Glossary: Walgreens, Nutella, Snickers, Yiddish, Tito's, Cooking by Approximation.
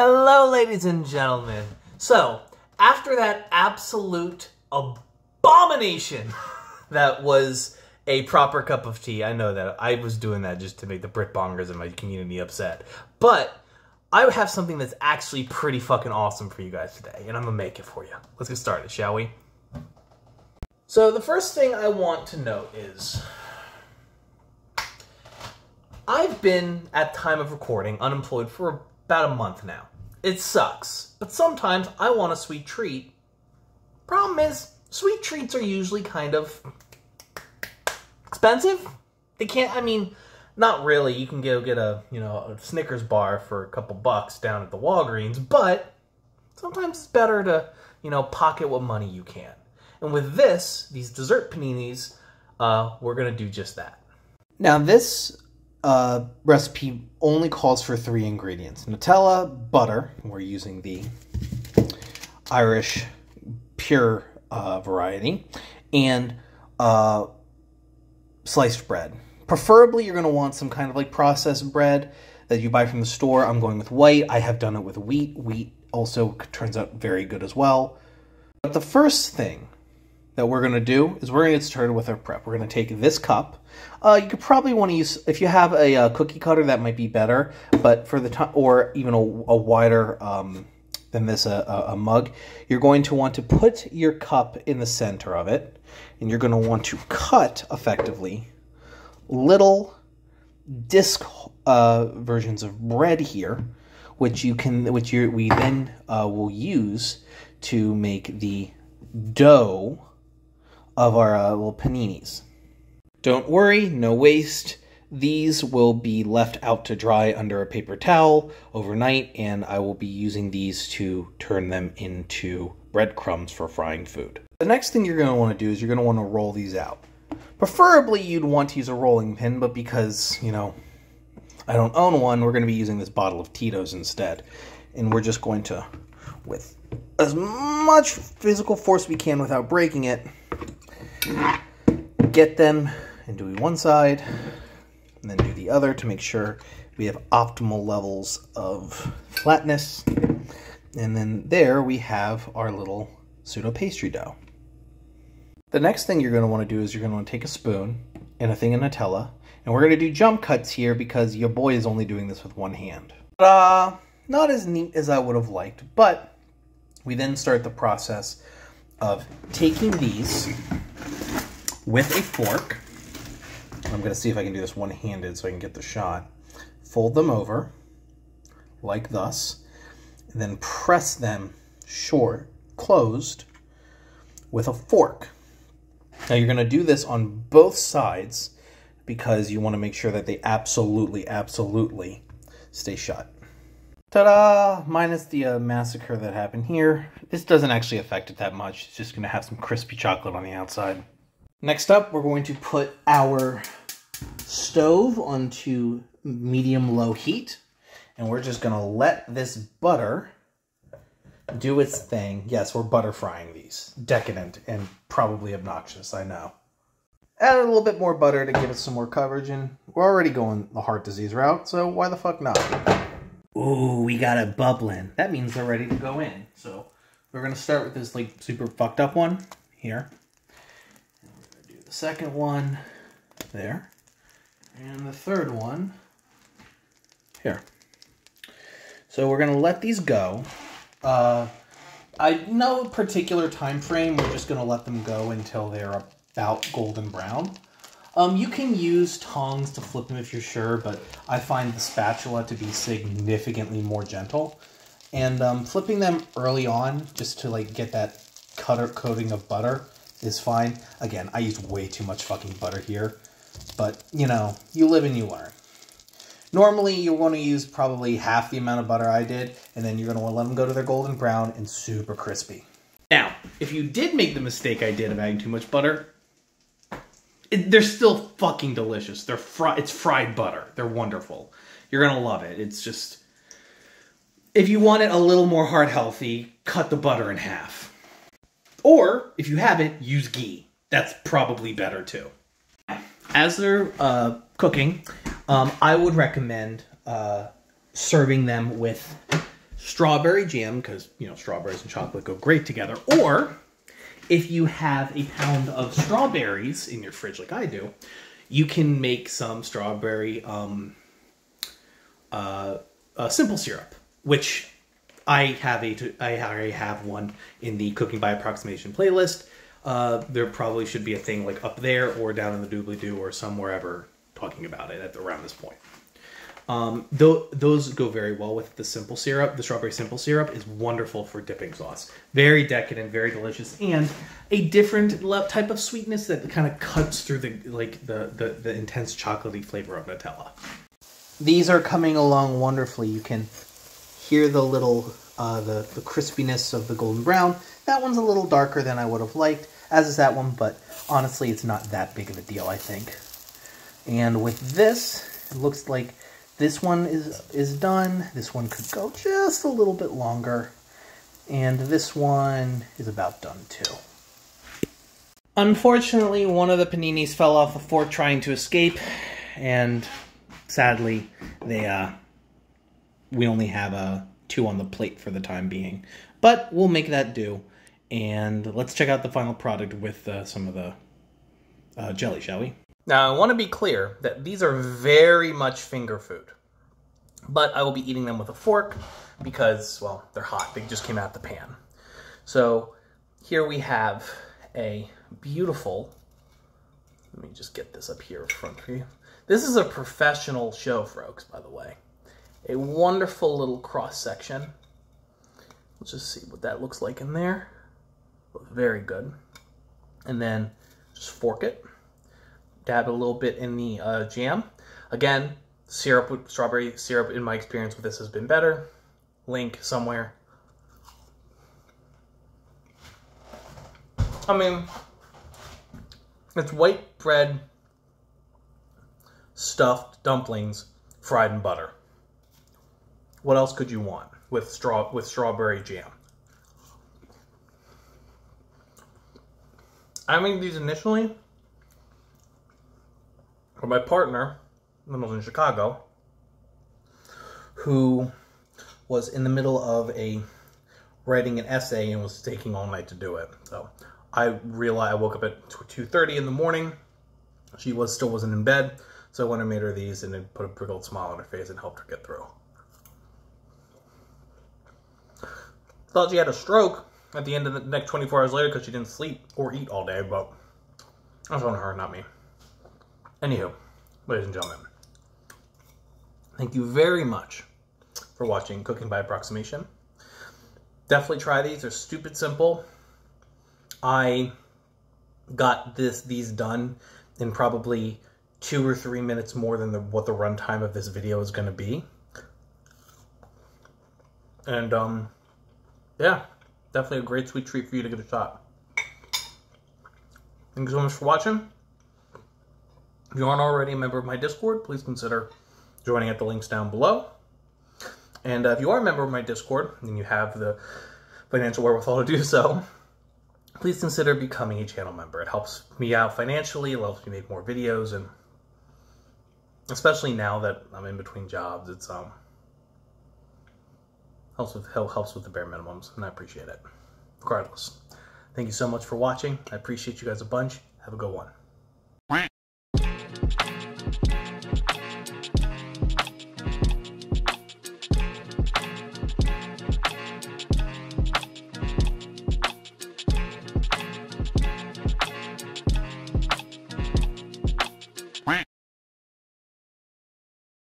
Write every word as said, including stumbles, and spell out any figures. Hello, ladies and gentlemen. So, after that absolute abomination that was a proper cup of tea, I know that I was doing that just to make the brick bongers in my community upset, but I have something that's actually pretty fucking awesome for you guys today, and I'm gonna make it for you. Let's get started, shall we? So the first thing I want to note is I've been, at time of recording, unemployed for about a month now. It sucks, but sometimes I want a sweet treat. Problem is, sweet treats are usually kind of expensive. They can't, I mean, not really. You can go get a, you know, a Snickers bar for a couple bucks down at the Walgreens, but sometimes it's better to, you know, pocket what money you can. And with this, these dessert paninis, uh, we're going to do just that. Now this uh, recipe only calls for three ingredients. Nutella, butter, we're using the Irish pure uh, variety, and uh, sliced bread. Preferably you're going to want some kind of like processed bread that you buy from the store. I'm going with white. I have done it with wheat. Wheat also turns out very good as well. But the first thing that we're going to do is we're going to get started with our prep. We're going to take this cup. Uh, you could probably want to use, if you have a, a cookie cutter, that might be better, but for the time, or even a, a wider um, than this, a, a mug, you're going to want to put your cup in the center of it, and you're going to want to cut, effectively, little disc uh, versions of bread here, which you can, which you we then uh, will use to make the dough of our uh, little paninis. Don't worry, no waste. These will be left out to dry under a paper towel overnight, and I will be using these to turn them into breadcrumbs for frying food. The next thing you're going to want to do is you're going to want to roll these out. Preferably you'd want to use a rolling pin, but because, you know, I don't own one, we're going to be using this bottle of Tito's instead. And we're just going to, with as much physical force we can without breaking it, get them and do one side and then do the other to make sure we have optimal levels of flatness. And then there we have our little pseudo pastry dough. The next thing you're going to want to do is you're going to want to take a spoon and a thing of Nutella, and we're going to do jump cuts here because your boy is only doing this with one hand. Ta-da! Not as neat as I would have liked, but we then start the process of taking these with a fork. I'm going to see if I can do this one-handed so I can get the shot. Fold them over like thus, and then press them short, closed, with a fork. Now you're going to do this on both sides because you want to make sure that they absolutely, absolutely stay shut. Ta-da! Minus the uh, massacre that happened here. This doesn't actually affect it that much. It's just going to have some crispy chocolate on the outside. Next up, we're going to put our stove onto medium-low heat. And we're just going to let this butter do its thing. Yes, we're butter frying these. Decadent and probably obnoxious, I know. Add a little bit more butter to give it some more coverage, and we're already going the heart disease route, so why the fuck not? Ooh, we got it bubbling. That means they're ready to go in. So we're going to start with this like super fucked up one here. And we're going to do the second one there. And the third one here. So we're going to let these go. Uh, I no particular time frame. We're just going to let them go until they're about golden brown. Um, you can use tongs to flip them if you're sure, but I find the spatula to be significantly more gentle. And um, flipping them early on just to like get that cutter coating of butter is fine. Again, I used way too much fucking butter here, but you know, you live and you learn. Normally, you want to use probably half the amount of butter I did, and then you're going to want to let them go to their golden brown and super crispy. Now, if you did make the mistake I did of adding too much butter, it, they're still fucking delicious. They're fri it's fried butter. They're wonderful. You're going to love it. It's just, if you want it a little more heart healthy, cut the butter in half. Or, if you haven't, use ghee. That's probably better, too. As they're uh, cooking, Um, I would recommend uh, serving them with strawberry jam, because, you know, strawberries and chocolate go great together. Or if you have a pound of strawberries in your fridge like I do, you can make some strawberry um, uh, uh, simple syrup, which I have a, I already have one in the Cooking by Approximation playlist. Uh, there probably should be a thing like up there or down in the doobly-doo or somewhere ever talking about it at around this point. Um, th those go very well with the simple syrup. The strawberry simple syrup is wonderful for dipping sauce. Very decadent, very delicious, and a different type of sweetness that kind of cuts through the like the, the, the intense chocolatey flavor of Nutella. These are coming along wonderfully. You can hear the little, uh, the, the crispiness of the golden brown. That one's a little darker than I would have liked, as is that one, but honestly, it's not that big of a deal, I think. And with this, it looks like this one is is done. This one could go just a little bit longer. And this one is about done too. Unfortunately, one of the paninis fell off a fork trying to escape, and sadly, they uh, we only have uh, two on the plate for the time being. But we'll make that do, and let's check out the final product with uh, some of the uh, jelly, shall we? Now, I want to be clear that these are very much finger food, but I will be eating them with a fork because, well, they're hot. They just came out the pan. So here we have a beautiful, let me just get this up here in front for you. This is a professional show, folks, by the way. A wonderful little cross section. Let's just see what that looks like in there. Very good. And then just fork it. Dab a little bit in the uh, jam. Again, syrup, strawberry syrup, in my experience with this has been better. Link somewhere. I mean, it's white bread, stuffed dumplings, fried in butter. What else could you want with straw with strawberry jam? I made these initially, or my partner, when I was in Chicago, who was in the middle of a writing an essay and was taking all night to do it. So I realized I woke up at two thirty in the morning. She was still wasn't in bed, so I went and made her these and it put a big old smile on her face and helped her get through. Thought she had a stroke at the end of the next twenty-four hours later because she didn't sleep or eat all day, but that's on her, not me. Anywho, ladies and gentlemen, thank you very much for watching Cooking by Approximation. Definitely try these. They're stupid simple. I got this these done in probably two or three minutes more than the, what the runtime of this video is going to be. And, um, yeah, definitely a great sweet treat for you to give a shot. Thank you so much for watching. If you aren't already a member of my Discord, please consider joining at the links down below. And uh, if you are a member of my Discord, and you have the financial wherewithal to do so, please consider becoming a channel member. It helps me out financially, it helps me make more videos, and especially now that I'm in between jobs, it's um helps with, helps with the bare minimums, and I appreciate it. Regardless, thank you so much for watching. I appreciate you guys a bunch. Have a good one.